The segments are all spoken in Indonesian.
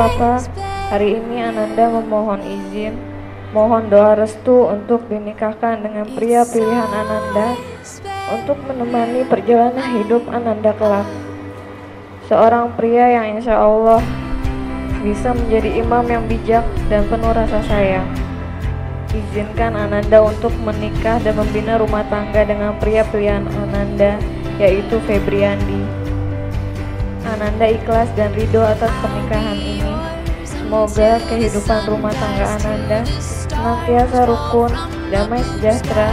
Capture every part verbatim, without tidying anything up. Papa, hari ini Ananda memohon izin, mohon doa restu untuk dinikahkan dengan pria pilihan Ananda untuk menemani perjalanan hidup Ananda kelak. Seorang pria yang insya Allah bisa menjadi imam yang bijak dan penuh rasa sayang. Izinkan Ananda untuk menikah dan membina rumah tangga dengan pria pilihan Ananda, yaitu Febriandi. Ananda ikhlas dan ridho atas pernikahan ini. Semoga kehidupan rumah tangga Ananda senantiasa rukun, damai sejahtera,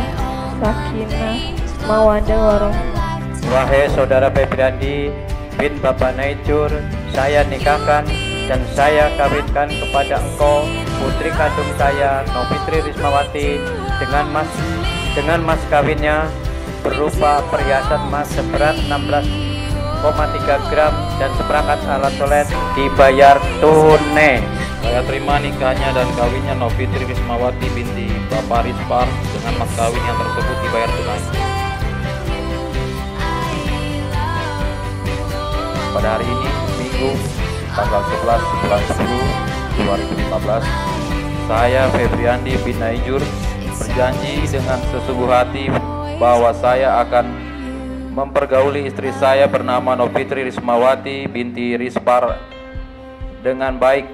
sakinah, mawaddah warahmah. Wahai saudara Febriandi bin Bapak Najur, saya nikahkan dan saya kawinkan kepada engkau putri kandung saya, Novitri Rismawati, dengan mas dengan mas kawinnya berupa perhiasan emas seberat enam belas koma tiga gram dan seperangkat alat sholat dibayar tunai. Saya terima nikahnya dan kawinnya Novitri Rismawati binti Bapak Rispar dengan mas kawin yang tersebut dibayar tunai. Pada hari ini Minggu tanggal sebelas bulan sepuluh dua ribu lima belas, saya Febriandi bin Najur berjanji dengan sesungguh hati bahwa saya akan mempergauli istri saya bernama Novitri Rismawati binti Rispar dengan baik,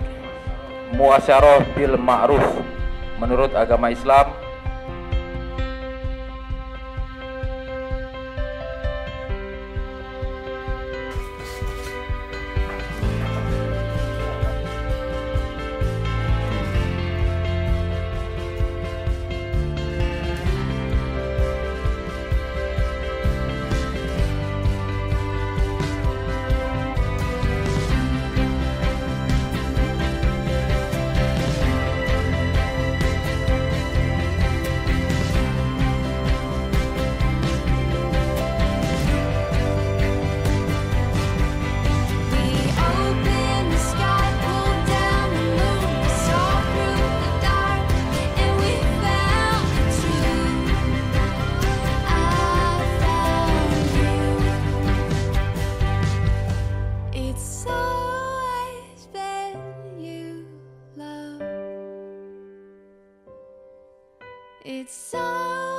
muasyarah bil ma'ruf menurut agama Islam. It's so